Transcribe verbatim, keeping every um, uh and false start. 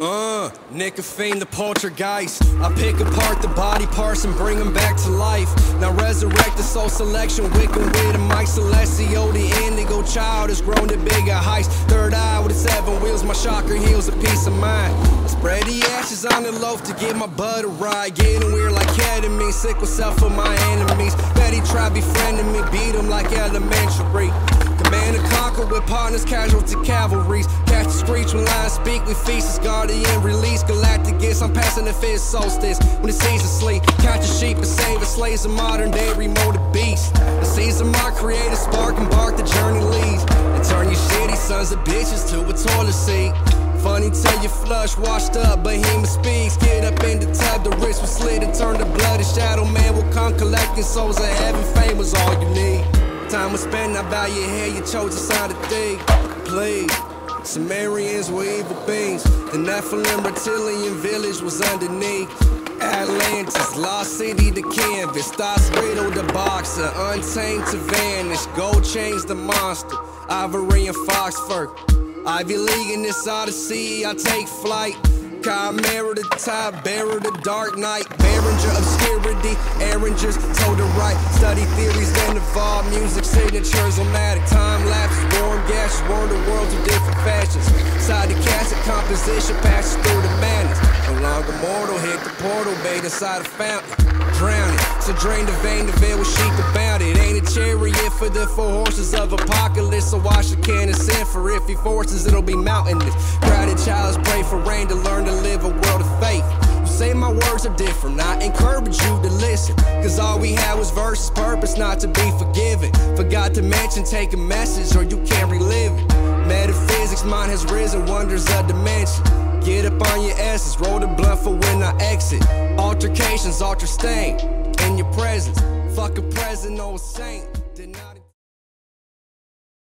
Uh, Nicofane the poltergeist. I pick apart the body parts and bring them back to life. Now resurrect the soul selection, Wiccan with a Mike Celestio. The indigo child has grown to bigger heights. Third eye with its seven wheels, my chakra heals a peace of mind. I spread the ashes on the loaf to give my butt a ride. Getting weird like ketamine, sickle cell for my enemies. Betty tried befriending me, beat them like elementary. Command and conquer with partners, casualty cavalries. Catch the screech when lions speak, we feast as guardian release. Galacticus, I'm passing the fifth solstice when the season sleep. Catch a sheep and save it, slays a modern day remoted beast. The seeds of my creative spark, embark the journey leads. And turn your shitty sons of bitches to a toilet seat. Funny till you flush, washed up, behemoth speaks. Get up in the tub, the wrist was slit and turned to blood. And shadow man will come collecting souls of heaven. Fame was all you need. Time was spent, now bow your head, you chose to sign a thing. Please, Sumerians were evil beings. The Nephilim reptilian village was underneath. Atlantis, lost city to canvas. Thoughts riddled the boxer, untamed to vanish. Gold chains the monster, ivory and fox fur. Ivy League in this odyssey, I take flight. Chimera the top, bearer the dark night. Behringer obscurity, Ehringer's told to right. Study theories then evolve, music signatures, nomadic time lapse, warm gashes, warm the world through different fashions. Side to cast a composition, passes through the madness. No longer mortal, hit the portal, bathe inside a fountain. Drowning, so drain the vein, the veil with sheep about it. Ain't a chariot for the four horses of apocalypse, so wash your cannon send for if he forces, it'll be mountainous. Crowded childs pray for rain to learn to live a world of faith. You say my words are different, I encourage you to listen. Cause all we had was verses, purpose not to be forgiven. Forgot to mention, take a message or you can't relive it. Metaphysics, mine has risen, wonders of dimension. Get up on your essence, roll the blunt for when I exit. Altercations, alter stain in your presence. Fuck a present, old saint. Did not